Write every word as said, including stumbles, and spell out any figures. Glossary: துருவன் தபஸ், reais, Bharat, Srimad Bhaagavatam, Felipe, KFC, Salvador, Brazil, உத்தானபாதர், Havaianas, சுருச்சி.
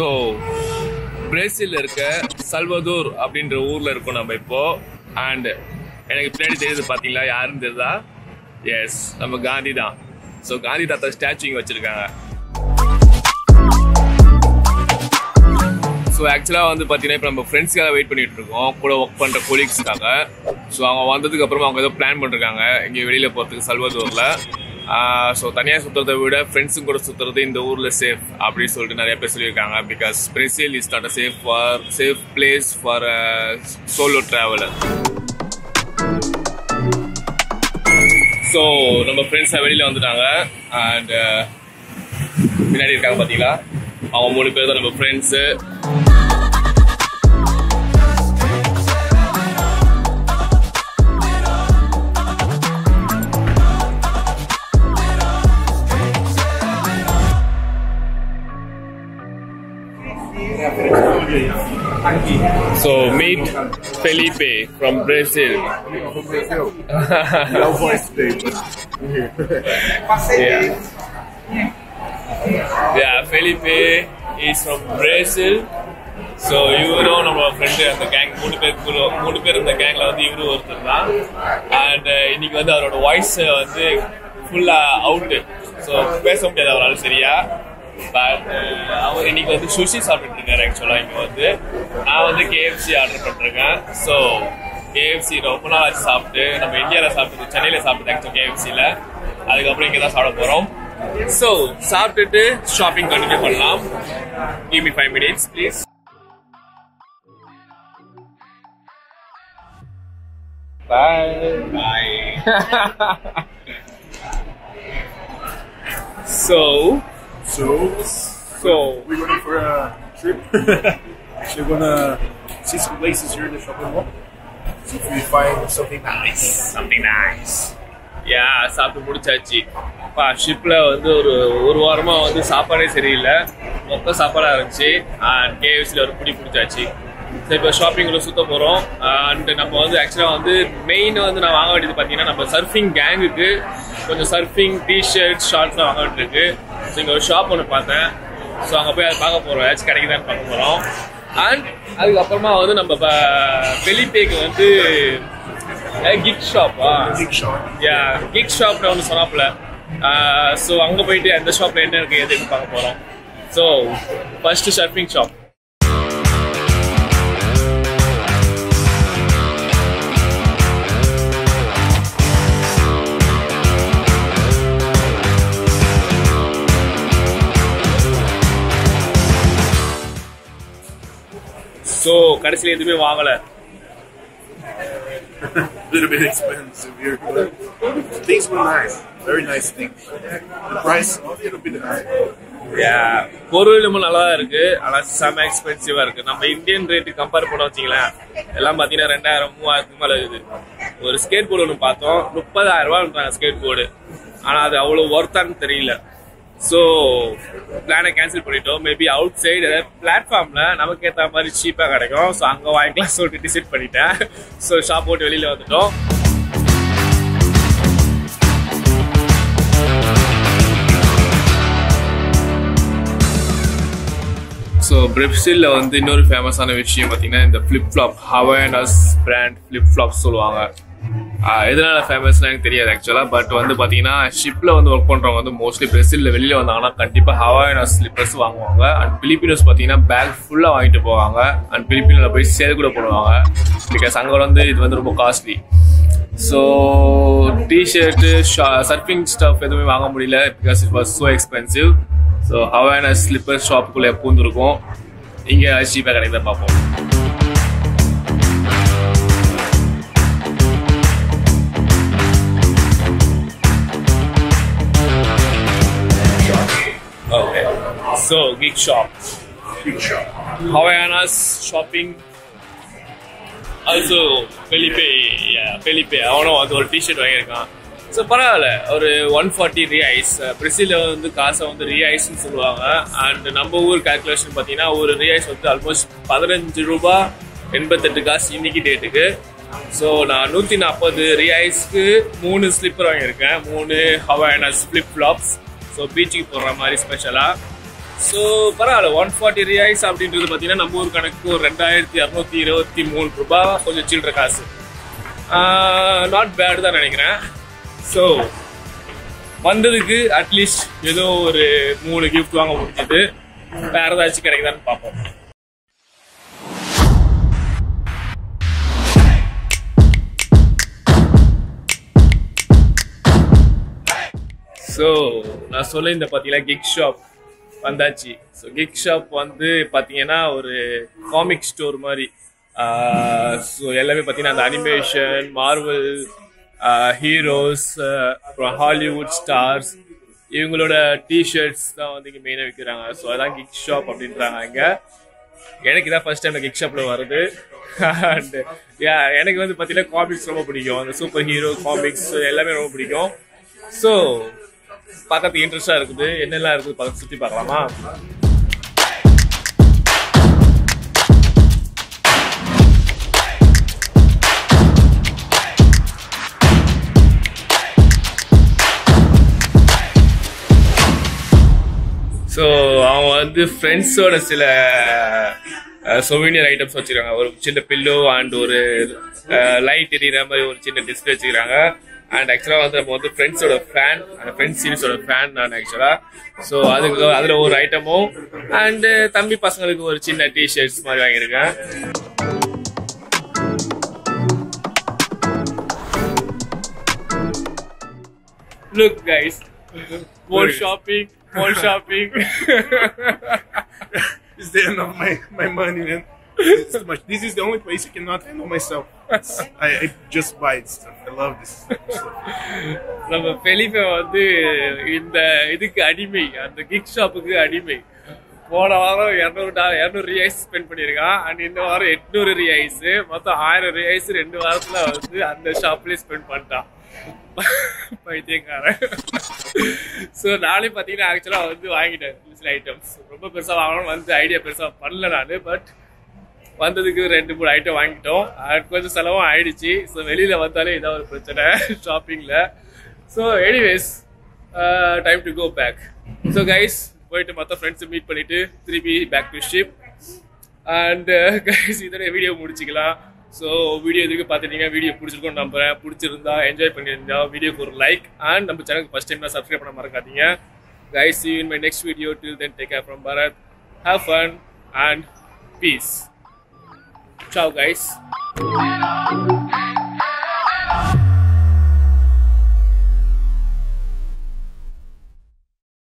So, Brazil irukka Salvador அப்படின்ற ஊர்ல இருக்கோம் நம்ம இப்போ. And எனக்கு பின்னாடி தெரியுது பாத்தீங்களா யாருன்னு தெரியுதா? Yes, நம்ம காந்தி தான். So காந்தி தாத்தா ஸ்டாச்சு இங்க வச்சிருக்காங்க. So actually வந்து பாத்தீங்கன்னா இப்போ நம்ம ஃப்ரெண்ட்ஸ்க்காக வெயிட் பண்ணிட்டு இருக்கோம், கூட வொர்க் பண்ற கொலீக்ஸ்க்காக. So அவங்க வந்ததுக்கு அப்புறம் அவங்க ஏதோ பிளான் பண்ணிருக்காங்க இங்க வெளியில போறதுக்கு சல்வதோர்ல. ஸோ தனியாக சுற்றுறதை விட ஃப்ரெண்ட்ஸும் கூட சுற்றுறது இந்த ஊரில் சேஃப் அப்படின்னு சொல்லிட்டு நிறைய பேர் சொல்லியிருக்காங்க. Because Brazil is not a safe for safe place for a solo traveller. So நம்ம ஃப்ரெண்ட்ஸாக வெளியில் வந்துட்டாங்க. அண்ட் பின்னாடி இருக்காங்க பார்த்தீங்களா அவங்க மூணு பேர் தான் நம்ம friends. So meet Felipe from Brazil. From Brazil. No voice today. Yeah. Yeah, Felipe is from Brazil. So you know our friend and the gang, three people, three people in the gang la vandu ivaru orthar da. And iniki vandu avaroda voice vandu full out. So pesa mudiyadha avaral seriya. But அவர் இன்னைக்கு வந்து sushi சாப்பிட்டு இருக்காரு. ஆக்சுவலாக இங்கே வந்து நான் வந்து கேஎஃப்சி ஆர்டர் பண்ணிருக்கேன். ஸோ கேஎஃப்சி ரொம்ப நாள் ஆச்சு சாப்பிட்டு, நம்ம இந்தியாவில் சாப்பிட்டு சென்னையில் சாப்பிட்டு ஆக்சுவல் கேஎஃப்சியில், அதுக்கப்புறம் இங்கே தான் சாப்பிட போகிறோம். ஸோ சாப்பிட்டுட்டு ஷாப்பிங் கண்டினியூ பண்ணலாம். Give me five minutes, please. Bye. Bye. So. So, so we're going for a trip. Actually, we're gonna see some places here in the shopping mall. See if we find something nice. Something nice. Yeah, சாப்பிட்டு முடிச்சாச்சு. அப்பா ஷிப்ல வந்து ஒரு ஒரு வாரமா வந்து சாப்பாடே சரியில்லை, மொத்த சாப்பாடா இருந்துச்சு. அண்ட் கேஎஃப்சியில் ஒரு பிடி பிடிச்சாச்சு. ஸோ இப்போ ஷாப்பிங்கில் சுற்ற போகிறோம். அண்ட் நம்ம வந்து ஆக்சுவலாக வந்து மெயின் வந்து நான் வாங்க வேண்டியது பார்த்தீங்கன்னா நம்ம சர்ஃபிங் கேங்குக்கு கொஞ்சம் சர்ஃபிங் டிஷர்ட் ஷார்ட்ஸ்லாம் வாங்க வேண்டியிருக்கு. ஸோ இங்கே ஒரு ஷாப் ஒன்று பார்த்தேன். ஸோ அங்கே போய் அதை பார்க்க போகிறோம், ஏதாச்சும் கிடைக்குதான்னு பார்க்க போகிறோம். அண்ட் அதுக்கப்புறமா வந்து நம்ம இப்போ ஃபெலிபேக்கு வந்து கிக் ஷாப்பா கிக் ஷாப் யா கிக் ஷாப்ல ஒன்று சொன்னாப்புல. ஸோ அங்கே போயிட்டு அந்த ஷாப்பில் என்ன இருக்குது எதுன்னு பார்க்க போகிறோம். So first surfing shop. So, கடைசியில் எதுவுமே வாங்கல. Little bit expensive here, but things were nice. Very nice things. The price a little bit high. Yeah, பொருளும் நல்லா இருக்கு, ஆனா செம எக்ஸ்பென்சிவா இருக்கு. நம்ம இந்தியன் ரேட் கம்பேர் பண்ண வச்சிங்களா எல்லாம் பாத்தீங்கன்னா ரெண்டாயிரம் மூவாயிரத்துக்கு மேல இருக்குது. ஒரு ஸ்கேட் போர்டு ஒன்று பார்த்தோம், முப்பதாயிரம் ரூபாய் ஸ்கேட் போர்டு. ஆனா அது அவ்வளவு ஒர்த்தான்னு தெரியல. ஸோ பிளானை கேன்சல் பண்ணிட்டோம். மேபி அவுட் சைடு ஏதாவது பிளாட்ஃபார்மில் நமக்கு ஏற்ற மாதிரி சீப்பாக கிடைக்கும். ஸோ அங்கே வாங்கிக்கலாம் சொல்லிட்டு டிசைட் பண்ணிட்டேன். ஸோ ஷாப் போட்டு வெளியில் வந்துட்டோம். ஸோ பிரேசிலில் வந்து இன்னொரு ஃபேமஸான விஷயம் பார்த்தீங்கன்னா இந்த flip flop, Havaianas brand flip flop சொல்லுவாங்க. எதனால ஃபேமஸ்லாம் எனக்கு தெரியாது ஆக்சுவலாக. பட் வந்து பார்த்தீங்கன்னா ஷிப்பில் வந்து ஒர்க் பண்ணுறவங்க வந்து மோஸ்ட்லி பிரேசிலில் வெளியில் வந்தாங்கன்னா கண்டிப்பாக ஹவாயானாஸ் ஸ்லிப்பர்ஸ் வாங்குவாங்க. அண்ட் பிலிப்பினோஸ் பார்த்தீங்கன்னா பேக் ஃபுல்லாக வாங்கிட்டு போவாங்க. அண்ட் பிலிப்பினோவில் போய் சேல் கூட போடுவாங்க. பிகாஸ் அங்கே வந்து இது வந்து ரொம்ப காஸ்ட்லி. ஸோ டிஷர்ட்டு ஷா சர்ஃபிங் ஸ்டஃப் எதுவுமே வாங்க முடியல because it was so expensive. So Havaianas slippers ஷாப்புக்குள்ளே பூந்துருக்கும். இங்கே சீப்பாக கிடைக்கிறத பார்ப்போம். So, big shop. Big shop. Havaianas shopping. Also, Felipe. Yeah, Felipe. I don't know. That's a t-shirt. So, parala, one forty reais. Brazil வந்து காசு வந்து reaisன்னு சொல்லுவாங்க. And நம்ம ஊர் calculation பார்த்தீங்கன்னா ஒரு reais வந்து ஆல்மோஸ்ட் பதினஞ்சு ரூபாய் எண்பத்தெட்டு காசு இன்னைக்கு டேட்டுக்கு. ஸோ நான் நூற்றி நாற்பது reaisக்கு மூணு ஸ்லிப்பர் வாங்கியிருக்கேன், மூணு Havaianas flip flops. ஸோ பீச்சுக்கு போடுற மாதிரி ஸ்பெஷலாக. So, one forty reais அப்படின்றது பார்த்தீங்கன்னா நம்ம ஊர் கணக்கு ரெண்டாயிரத்து அறுநூற்று இருபத்தி மூன்று ரூபாய் கொஞ்சம் சில்லற காசு. Not bad தான் நினைக்கிறேன். So, வந்ததுக்கு அட்லீஸ்ட் ஏதோ ஒரு மூணு gift வாங்க முடிஞ்சது. வேற ஏதாச்சும் கிடைக்குதான்னு பார்ப்போம். So, நான் சொல்ல இந்த பார்த்தீங்கன்னா gig shop வந்தாச்சு. ஸோ கிக் ஷாப் வந்து பார்த்தீங்கன்னா ஒரு காமிக் ஸ்டோர் மாதிரி. ஸோ எல்லாமே பார்த்தீங்கன்னா அந்த அனிமேஷன், மார்வல் ஹீரோஸ், அப்புறம் ஹாலிவுட் ஸ்டார்ஸ் இவங்களோட டிஷர்ட்ஸ் தான் வந்து இங்கே மெயினாக விற்கிறாங்க. ஸோ அதான் கிக் ஷாப் அப்படின்றாங்க இங்கே. எனக்கு இதான் ஃபர்ஸ்ட் டைம் கிக் ஷாப்பில் வருது. அண்டு எனக்கு வந்து பார்த்தீங்கன்னா காமிக்ஸ் ரொம்ப பிடிக்கும். அந்த சூப்பர் ஹீரோ காமிக்ஸ் எல்லாமே ரொம்ப பிடிக்கும். ஸோ பார்க்கறதுக்கு இன்ட்ரெஸ்டாக இருக்குது. என்னெல்லாம் இருக்குது பார்த்து சுற்றி பார்க்கலாமா? ஸோ அவங்க வந்து ஃப்ரெண்ட்ஸோட சில சொவீனியர் ஐட்டம்ஸ் வச்சுருக்காங்க. ஒரு சின்ன பில்லோ அண்ட் ஒரு லைட் எரியிற மாதிரி ஒரு சின்ன டிஸ்பிளே வச்சுக்கிறாங்க. அண்ட் ஆக்சுவலாக வந்து நம்ம வந்து ஃப்ரெண்ட்ஸோட ஃபேன், அந்த ஃப்ரெண்ட்ஸ் சீரீஸோட ஃபேன் நான் ஆக்சுவலாக. ஸோ அதுக்கு அதில் ஒரு ஐட்டமும் அண்டு தம்பி பசங்களுக்கு ஒரு சின்ன டிஷர்ட்ஸ் மாதிரி வாங்கியிருக்கேன். Look guys, more shopping, more shopping. Is there enough my my money, man? It's too much. This is the only place I cannot handle myself. I, I just buy stuff. I love this stuff. நம்ம Felipe வந்து இந்த இதுக்கு அடிமை, அந்த kick ஷாப்புக்கு அடிமை. போன வாரம் இருநூறு ரியாய்ஸ் ஸ்பெண்ட் பண்ணியிருக்கான். அண்ட் இந்த வாரம் எட்நூறு ரியாய்ஸ், மொத்தம் ஆயிரம் ரியாய்ஸ் ரெண்டு வாரத்தில் வந்து அந்த ஷாப்லேயே ஸ்பெண்ட் பண்ணிட்டான் பைத்தியக்காரன். ஸோ நானே பார்த்தீங்கன்னா ஆக்சுவலாக வந்து வாங்கிட்டேன் சில ஐட்டம்ஸ். ரொம்ப பெருசாக வாங்கணும்னு வந்து ஐடியா பெருசாக பண்ணல நான். பட் வந்ததுக்கு ரெண்டு மூணு ஐட்டம் வாங்கிட்டோம். அது கொஞ்சம் செலவும் ஆயிடுச்சு. ஸோ வெளியில் வந்தாலே இதான் ஒரு பிரச்சனை ஷாப்பிங்கில். So anyways, time to go back. So guys போயிட்டு மற்ற ஃப்ரெண்ட்ஸை மீட் பண்ணிவிட்டு திருப்பி back to ship. And guys இதோட வீடியோ முடிச்சிக்கலாம். ஸோ வீடியோ இதுக்கு பார்த்துட்டீங்கன்னா வீடியோ பிடிச்சிருக்கோன்னு நம்புகிறேன். பிடிச்சிருந்தா என்ஜாய் பண்ணியிருந்தா வீடியோக்கு ஒரு லைக் அண்ட் நம்ம சேனலுக்கு ஃபஸ்ட் டைம் தான் சப்ஸ்கிரைப் பண்ண மறக்காதீங்க. Guys see you in my next video. Till then, take care from Bharat. Have fun and peace. Ciao guys.